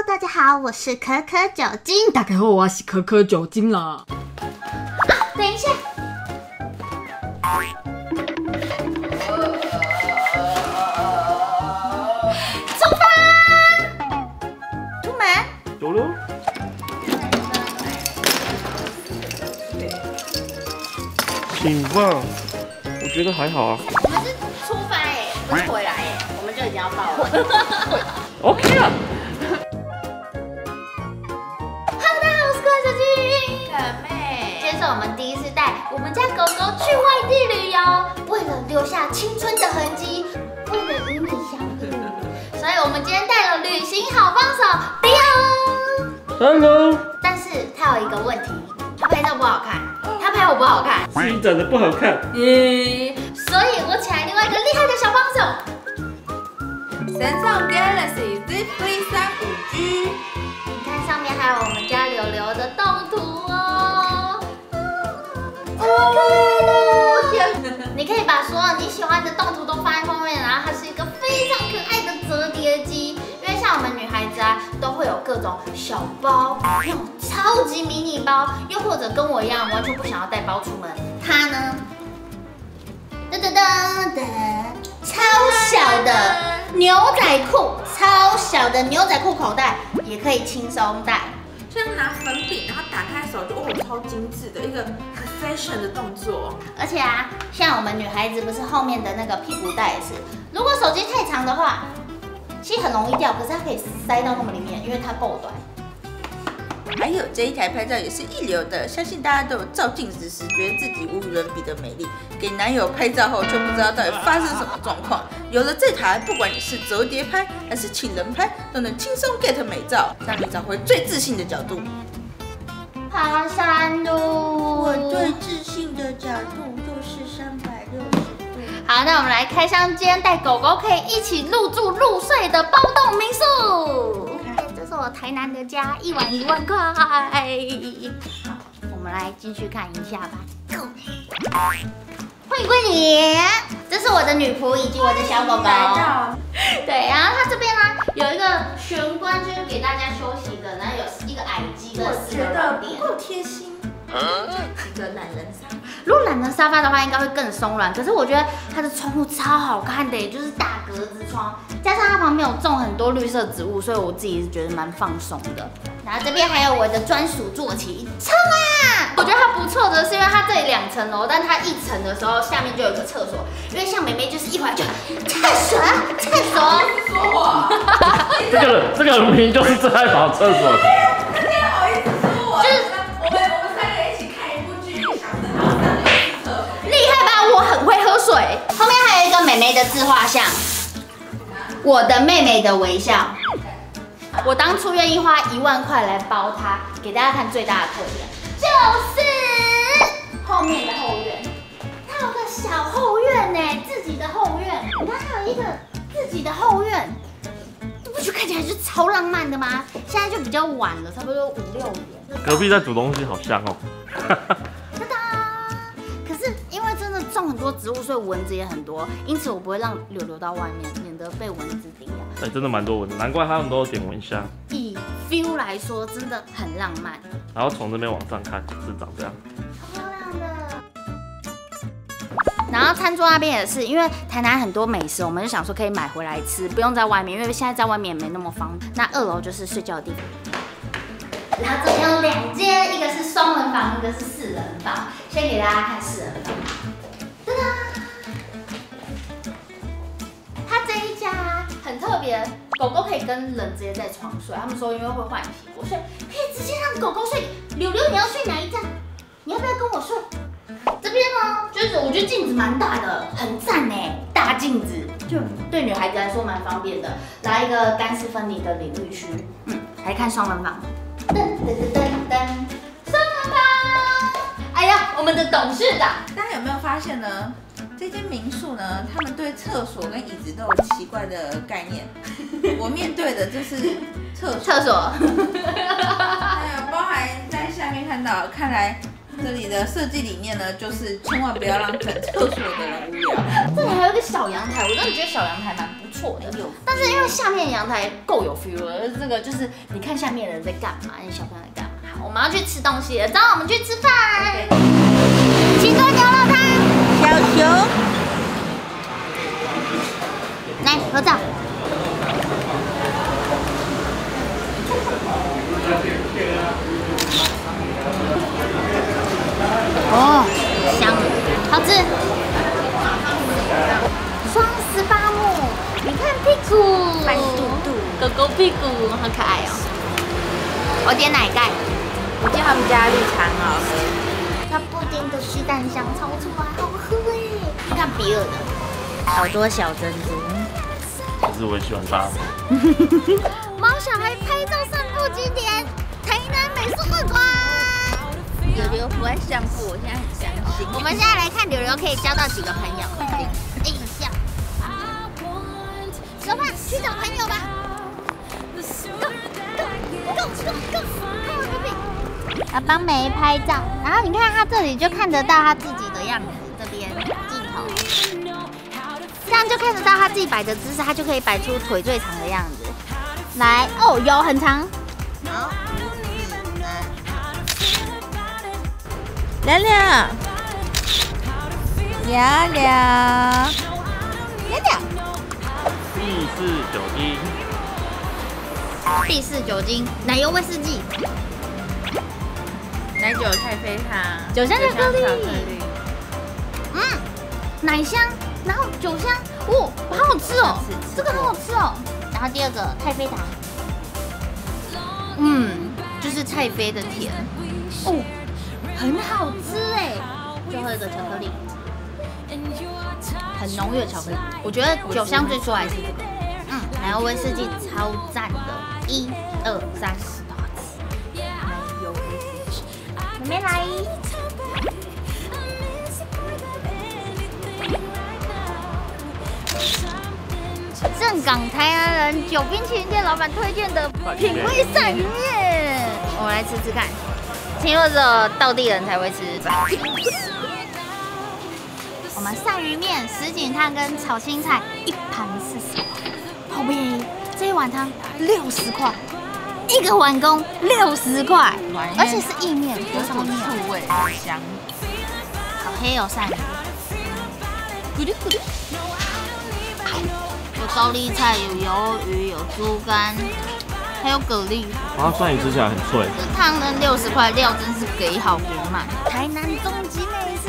Hello， 大家好，我是可可酒精。大家好，我是可可酒精啦。啊，等一下。出发！出门。走喽。挺棒，我觉得还好啊。我们是出发哎，不是回来哎，我们就已经要到了。OK 了。Hello， 大家好，我是可可酒精。可妹。接着我们第一次带我们家狗狗去外地旅游，为了留下青春的痕迹，为了与你相遇，所以我们今天带了旅行好帮手 Bion。Hello。但是它有一个问题，它拍照不好看，它拍我不好看，是你长得不好看。所以我请来另外一个厉害的小帮手。 Samsung Galaxy Z Flip3 5G， 你看上面还有我们家柳柳的动图哦。哦，你可以把所有你喜欢的动图都放在后面，然后它是一个非常可爱的折叠机。因为像我们女孩子啊，都会有各种小包，那种超级迷你包，又或者跟我一样完全不想要带包出门。它呢，噔噔噔噔，超小的。 牛仔裤，超小的牛仔裤口袋也可以轻松带，像拿粉笔，然后打开手就哦，超精致的一个 fashion 的动作。而且啊，像我们女孩子不是后面的那个屁股带也是，如果手机太长的话，其实很容易掉，可是它可以塞到那么里面，因为它够短。还有这一台拍照也是一流的，相信大家都有照镜子时觉得自己无与伦比的美丽。给男友拍照后，却不知道到底发生什么状况。有了这台，不管你是折叠拍还是请人拍，都能轻松 get 美照，让你找回最自信的角度。爬山路，我最自信的角度就是360度。好，那我们来开箱今天带狗狗可以一起入住入睡的包栋民宿。 是我台南的家，一晚1万块。好，我们来进去看一下吧。Go！ 欢迎桂林，这是我的女仆以及我的小狗狗。对，然后它这边呢有一个玄关，就是给大家休息的，然后有一个矮机跟4个软垫，够贴心。一个懒人沙发，如果懒人沙发的话，应该会更松软。可是我觉得它的窗户超好看的，就是大格子窗，加上它旁边有种很多绿色植物，所以我自己是觉得蛮放松的。然后这边还有我的专属坐骑冲啊！我觉得它不错的是，因为它这里2层楼，但它1层的时候下面就有一个厕所，因为像妹妹就是一会儿就厕所，这个明明就是最爱跑厕所的。 后面还有一个妹妹的自画像，我的妹妹的微笑。我当初愿意花1万块来包它，给大家看最大的特点就是后面的后院，它有个小后院呢，自己的后院。你看，它有一个自己的后院，这不就看起来就超浪漫的吗？现在就比较晚了，差不多5、6点。隔壁在煮东西，好香哦。种很多植物，所以蚊子也很多，因此我不会让柳柳到外面，免得被蚊子叮咬。哎、欸，真的蛮多蚊子，难怪他们都有点蚊香。以 feel 来说，真的很浪漫。然后从这边往上看是长这样，超漂亮的。然后餐桌那边也是，因为台南很多美食，我们就想说可以买回来吃，不用在外面，因为现在在外面也没那么方便。那2楼就是睡觉的地方。 然后这边有2间，一个是双人房，一个是4人房。先给大家看4人房，噔噔！它这一家很特别，狗狗可以跟人直接在床睡。他们说因为会换屁股，所以可以直接让狗狗睡。柳柳，你要睡哪一站？你要不要跟我睡？这边呢，就是我觉得镜子蛮大的，很赞哎，大镜子，就对女孩子来说蛮方便的。来一个干湿分离的淋浴区，来看双人房。 噔噔噔噔噔，双人房！哎呀，我们的董事长，大家有没有发现呢？这间民宿呢，他们对厕所跟椅子都有奇怪的概念。我面对的就是厕所，还有包含在下面看到，看来这里的设计理念呢，就是千万不要让整厕所的人无聊。这里还有一个小阳台，我真的觉得小阳台蛮不错。错的。但是因为下面阳台够有 feel 了，这个就是你看下面的人在干嘛，你小朋友在干嘛。好，我们要去吃东西了，走，我们去吃饭。奇多牛肉汤，小熊，来合照。 哦，香，好吃。双十八目，你看屁股，翻肚肚，狗狗屁股，好可爱哦。我点奶盖，我点他们家绿茶好喝。那布丁的鸡蛋香超出来，好喝哎。你看比尔的，好多小珍珠。可是我也喜欢它。猫小孩拍照散步景点，台南美术馆。 柳柳不爱散步，我现在很伤心。我们现在来看柳柳可以交到几个朋友。哎呀，走吧，去找朋友吧。Go！ 我帮梅拍照，然后你看他这里就看得到他自己的样子，这边镜头，这样就看得到他自己摆的姿势，他就可以摆出腿最长的样子。来，哦，有很长。好。 聊聊，聊聊，聊聊。必是酒精，必是酒精，奶油威士忌，奶酒太妃糖，酒香巧克力。嗯，奶香，然后酒香，哦，好好吃哦，这个很好吃哦。然后第二个太妃糖，嗯，就是太妃的甜，哦。 很好吃哎，最后一个巧克力，很浓郁的巧克力，我觉得酒香最出来是这个，嗯，奶油威士忌超赞的，1、2、3，好吃，奶油威士忌，妹妹来，正港台南人酒冰淇淋店老板推荐的品味鳝鱼面，我们来吃吃看。 听说这道地人才会吃。我们鳝鱼面、什锦汤跟炒青菜一盘40，好便宜！这一碗汤60块，一个碗公60块，而且是意面，有什么醋味，很香。好黑哦，鳝鱼。咕噜咕噜。有高丽菜，有鱿鱼，有猪肝。 还有蛤蜊，啊，鳝鱼吃起来很脆。这汤呢60块，料真是给好给满。台南终极美食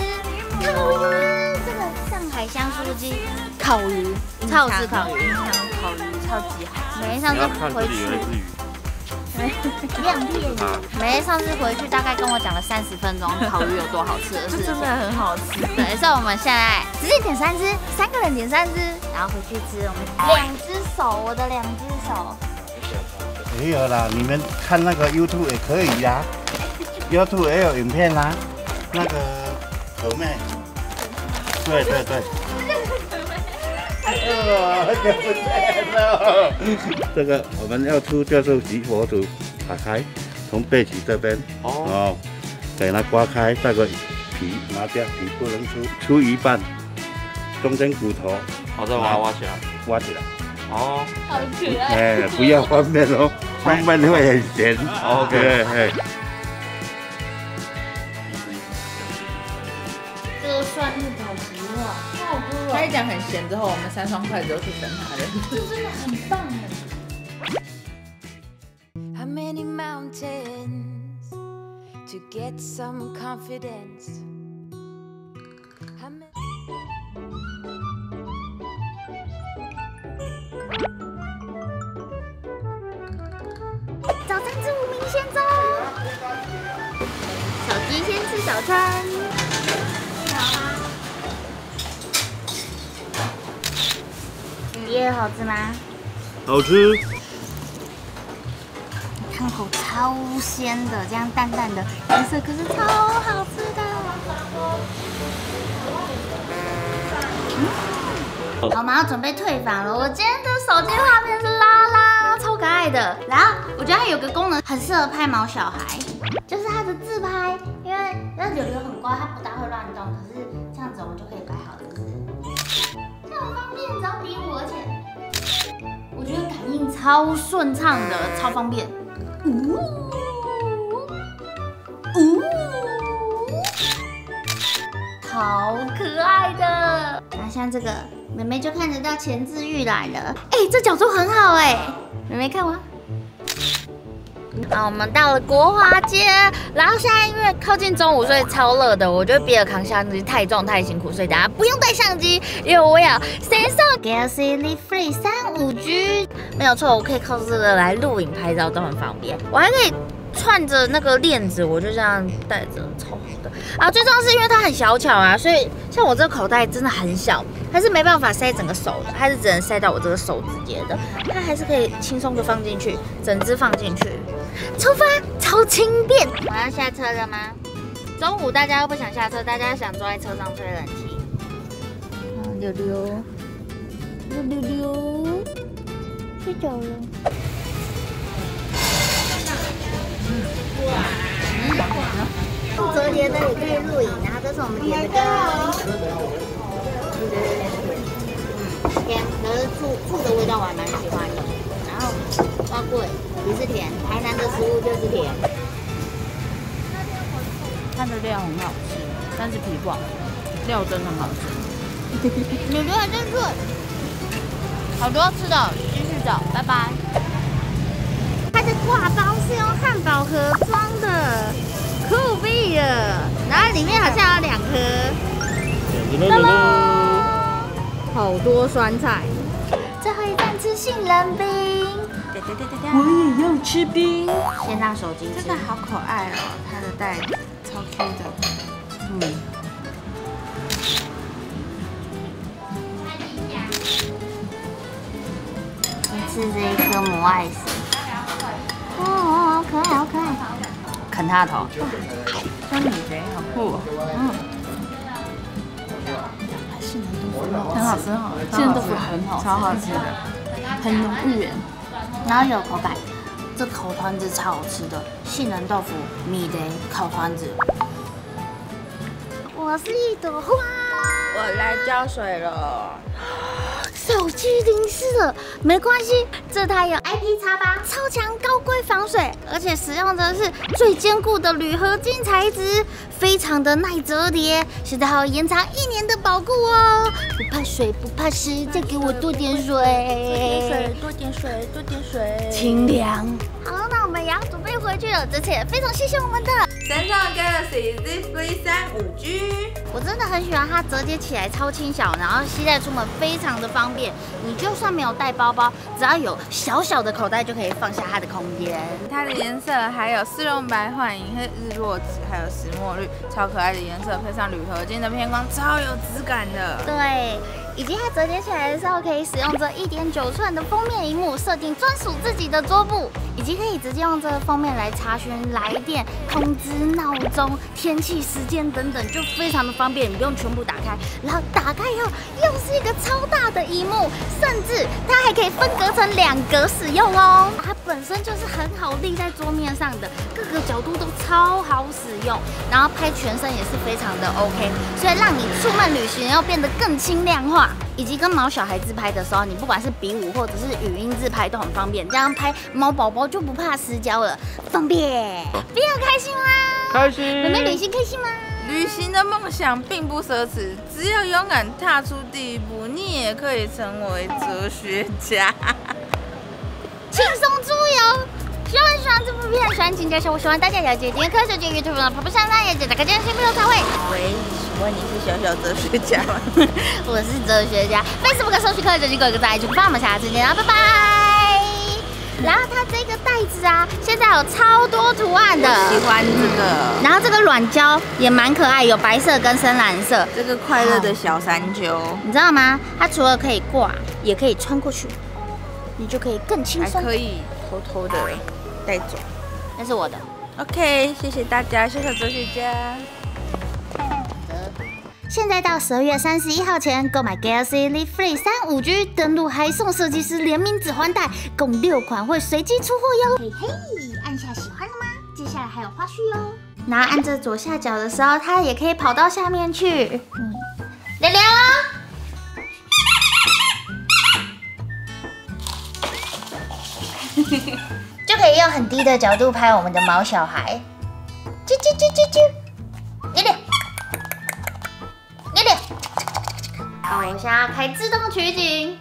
烤鱼，这个上海香酥鸡烤鱼，超好吃烤鱼，银行烤鱼超级好。梅上次回去，亮片。梅上次回去大概跟我讲了30分钟烤鱼有多好吃的事情，真的很好吃。对，所以我们现在直接点3只，3个人点3只，然后回去吃。我们2只手，我的2只手。 没有啦，你们看那个 YouTube 也可以呀、，YouTube 也有影片啦、那个狗妹，对对对，这个我们要出就是激活组，打开，从背脊这边，哦，给它刮开，这个皮拿掉，皮不能出，出一半，中间骨头，好再把它挖起来，挖起来。 哦，好可爱！哎，不要翻面哦，翻面会很咸。OK， 哎。这个蒜是好奇妙，好酷哦！他一讲很咸之后，我们3双筷子都是等他的，这真的很棒哎。先走，小鸡先吃早餐。爷好吃吗？好吃。汤头超鲜的，这样淡淡的颜色，可是超好吃的。嗯，我们要准备退房了。我今天的手机画面是拉拉。 超可爱的，然后我觉得它有个功能很适合拍毛小孩，就是它的自拍，因为那柳柳很乖，它不大会乱动，可是这样子我们就可以摆好姿势，这样很方便，只要比我而且应超顺畅的，超方便。好可爱的！那像这个妹妹就看得到前置预览了。哎，这角度很好哎，妹妹看我。 啊，我们到了国华街，然后现在因为靠近中午，所以超热的。我觉得比尔扛相机太重太辛苦，所以大家不用带相机，因为我有 Samsung Galaxy Z Flip3 5G， 没有错，我可以靠这个来录影拍照都很方便。我还可以串着那个链子，我就这样戴着，超好的啊！最重要是因为它很小巧啊，所以像我这个口袋真的很小，它是没办法塞整个手的，它是只能塞到我这个手指节的，它还是可以轻松的放进去，整只放进去。 出发，超轻便。我要下车了吗？中午大家又不想下车，大家想坐在车上吹冷气。溜溜，溜溜溜，睡着了。折叠的也可以录影，然后这是我们叠的。甜，可是醋的味道我还蛮喜欢的。然后花桂。 不是甜，台南的食物就是甜。它的料很好吃，但是皮不好吃，料真的好吃。你觉得真是好多吃的，继续找，拜拜。它的挂包是用汉堡盒装的，酷毙了！然后里面好像有两颗，好多酸菜。最后一站吃杏仁冰。 我也要吃冰。先拿手机，真的好可爱哦，它的袋子超 Q 的。先吃这一颗母爱心。哦，好可爱，好可爱。啃它的头。小女贼好酷哦。还是很好吃，很好吃，真的很好吃，超好吃的，很浓郁。 然后有口感，这烤团子超好吃的，杏仁豆腐米的烤团子。我是一朵花，我来浇水了。手机淋湿了，没关系，这台有 IPX8 超强高硅防水，而且使用的是最坚固的铝合金材质，非常的耐折叠，现在还有延长1年的保固哦。 不怕水，不怕湿，再给我多点水，多点水，多点水，清凉。好了，那我们也要准备回去了。这次也非常谢谢我们的 Samsung Galaxy Z Flip3 5G。我真的很喜欢它，折叠起来超轻小，然后携带出门非常的方便。你就算没有带包包，只要有小小的口袋就可以放下它的空间。它的颜色还有4用白幻影、日落紫，还有石墨绿，超可爱的颜色，配上铝合金的偏光，超有质感的。对。 以及它折叠起来的时候，可以使用这1.9寸的封面屏幕设定专属自己的桌布，以及可以直接用这个封面来查询来电、通知、闹钟、天气、时间等等，就非常的方便，你不用全部打开。然后打开以后，又是一个超大的屏幕，甚至它还可以分隔成2格使用哦。它本身就是很好立在桌面上的，各个角度都超好使用，然后拍全身也是非常的 OK， 所以让你出门旅行要变得更轻量化。 以及跟毛小孩自拍的时候，你不管是比武或者是语音自拍都很方便，这样拍毛宝宝就不怕失焦了，方便。比尔开心吗？开心。妹妹旅行开心吗？旅行的梦想并不奢侈，只要勇敢踏出第一步，你也可以成为哲学家。轻松出游。希望你喜欢这部片，喜欢请加小我，喜欢大家了解点科学界 YouTube 的跑步上山也记得开见新朋友才会。喂。 问你是小小哲学家吗？我是哲学家。Facebook 搜寻科学机构一个在一起，不怕我们下次见，然后拜拜。然后它这个袋子啊，现在有超多图案的，喜欢这个。然后这个软胶也蛮可爱，有白色跟深蓝色。这个快乐的小山丘，你知道吗？它除了可以挂，也可以穿过去，你就可以更轻松，还可以偷偷的带走。那是我的。OK， 谢谢大家，小小哲学家。 现在到12月31号前购买 Galaxy Z Flip3 5G， 登录还送设计师联名指环带，共6款会随机出货哟！嘿嘿，按下喜欢了吗？接下来还有花絮哟。然后按着左下角的时候，它也可以跑到下面去。聊聊。用很低的角度拍我们的毛小孩。啾啾啾啾啾，点点，点点。好，我现在开自动取景。